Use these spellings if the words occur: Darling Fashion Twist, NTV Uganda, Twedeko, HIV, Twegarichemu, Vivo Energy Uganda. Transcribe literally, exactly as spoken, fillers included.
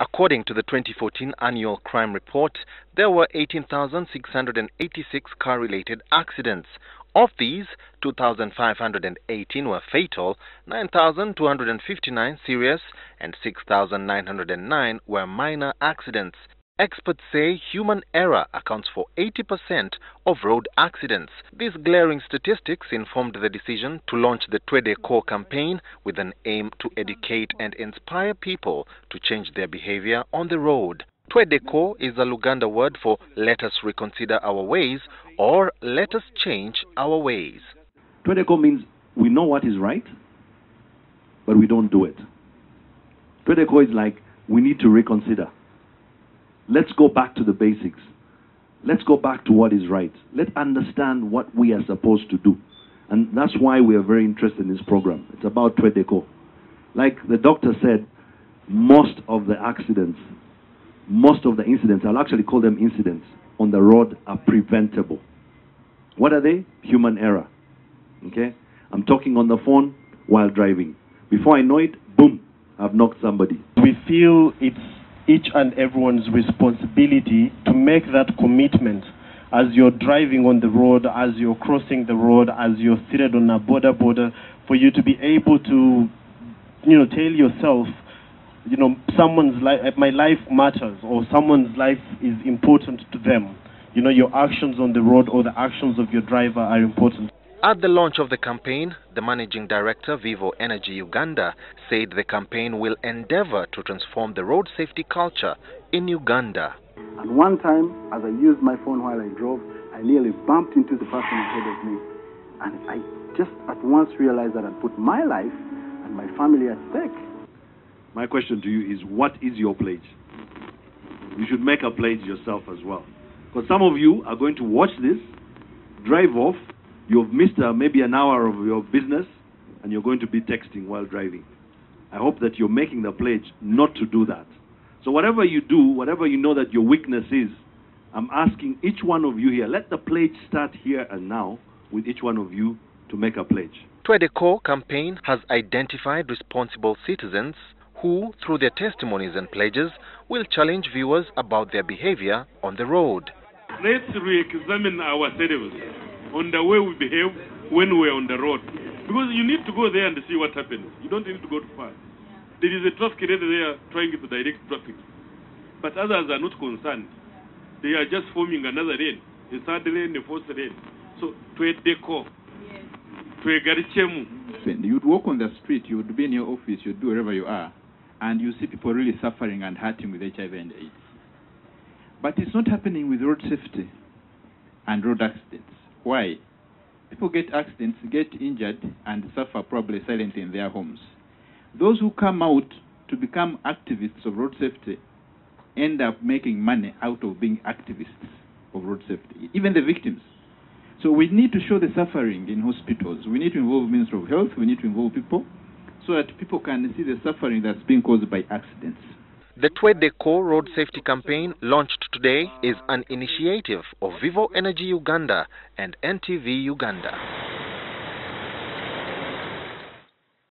According to the twenty fourteen annual crime report, there were eighteen thousand six hundred eighty-six car-related accidents. Of these, two thousand five hundred eighteen were fatal, nine thousand two hundred fifty-nine serious, and six thousand nine hundred nine were minor accidents. Experts say human error accounts for eighty percent of road accidents. These glaring statistics informed the decision to launch the Twedeko campaign with an aim to educate and inspire people to change their behavior on the road. Twedeko is a Luganda word for "let us reconsider our ways" or "let us change our ways." Twedeko means we know what is right, but we don't do it. Twedeko is like we need to reconsider. Let's go back to the basics. Let's go back to what is right. Let's understand what we are supposed to do. And that's why we are very interested in this program. It's about Twedeko. Like the doctor said, most of the accidents, most of the incidents, I'll actually call them incidents, on the road are preventable. What are they? Human error. Okay? I'm talking on the phone while driving. Before I know it, boom, I've knocked somebody. We feel it's each and everyone's responsibility to make that commitment as you're driving on the road, as you're crossing the road, as you're seated on a border border, for you to be able to, you know, tell yourself, you know, someone's life, my life matters, or someone's life is important to them. You know, your actions on the road or the actions of your driver are important. At the launch of the campaign, the managing director, Vivo Energy Uganda, said the campaign will endeavor to transform the road safety culture in Uganda. At one time, as I used my phone while I drove, I nearly bumped into the person ahead of me. And I just at once realized that I put my life and my family at stake. My question to you is, what is your pledge? You should make a pledge yourself as well. Because some of you are going to watch this, drive off, you've missed uh, maybe an hour of your business, and you're going to be texting while driving. I hope that you're making the pledge not to do that. So whatever you do, whatever you know that your weakness is, I'm asking each one of you here, let the pledge start here and now with each one of you to make a pledge. Twedeko campaign has identified responsible citizens who, through their testimonies and pledges, will challenge viewers about their behavior on the road. Let's re-examine ourselves on the way we behave when we're on the road. Because you need to go there and see what's happening. You don't need to go too far. There is a traffic there, they are trying to direct traffic. But others are not concerned. They are just forming another lane, a third lane, a fourth lane. So, Twedeko, Twegarichemu. You'd walk on the street, you would be in your office, you'd be wherever you are, and you see people really suffering and hurting with H I V and AIDS. But it's not happening with road safety and road accidents. Why? People get accidents, get injured, and suffer probably silently in their homes. Those who come out to become activists of road safety end up making money out of being activists of road safety, even the victims. So we need to show the suffering in hospitals. We need to involve Ministry of Health. We need to involve people so that people can see the suffering that's being caused by accidents. The Twedeko Road Safety Campaign, launched today, is an initiative of Vivo Energy Uganda and N T V Uganda.